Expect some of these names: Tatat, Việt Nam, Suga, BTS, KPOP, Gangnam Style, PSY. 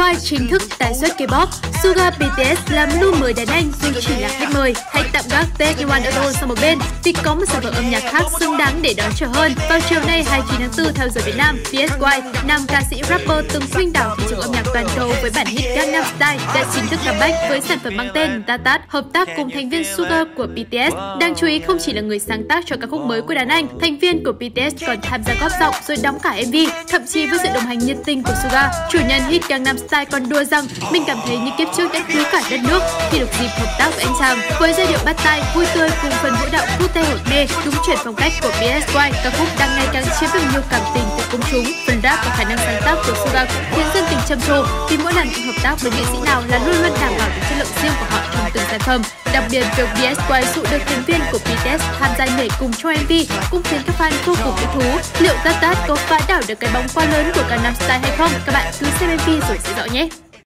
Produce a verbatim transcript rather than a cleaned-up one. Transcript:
Why chính thức tái xuất K-pop, Suga B T S làm lu mời đàn anh dù chỉ là khách mời. Hãy tạm gác Taewon Idol sang một bên vì có một sản phẩm âm nhạc khác xứng đáng để đón chờ hơn. Vào chiều nay hai mươi chín tháng tư theo giờ Việt Nam, P S Y, nam ca sĩ rapper từng khuynh đảo thị trường âm nhạc toàn cầu với bản hit Gangnam Style đã chính thức comeback với sản phẩm mang tên Tatat, hợp tác cùng thành viên Suga của B T S. Đáng chú ý không chỉ là người sáng tác cho ca khúc mới của đàn anh, thành viên của B T S còn tham gia góp giọng rồi đóng cả M V, thậm chí với sự đồng hành nhiệt tình của Suga. Chủ nhân hit Gangnam Style còn đùa rằng mình cảm thấy như kiếp trước đã cứu cả đất nước khi được dịp hợp tác với anh chàng. Với giai điệu bắt tai vui tươi cùng phần vũ đạo cút tay hột mê đúng chuẩn phong cách của P S Y, ca khúc đang ngày càng chiếm được nhiều cảm tình từ công chúng. Phần rap và khả năng sáng tác của Suga cũng khiến dân tình trầm trồ vì mỗi lần hợp tác với nghệ sĩ nào là luôn luôn đảm bảo được chất lượng riêng của họ trong từng sản phẩm. Đặc biệt việc P S Y dụ được thành viên của B T S tham gia nhảy cùng cho M V cũng khiến các fan vô cùng thích thú. Liệu Tatat có phá đảo được cái bóng quá lớn của Gangnam Style hay không? Các bạn cứ xem M V rồi sẽ rõ nhé.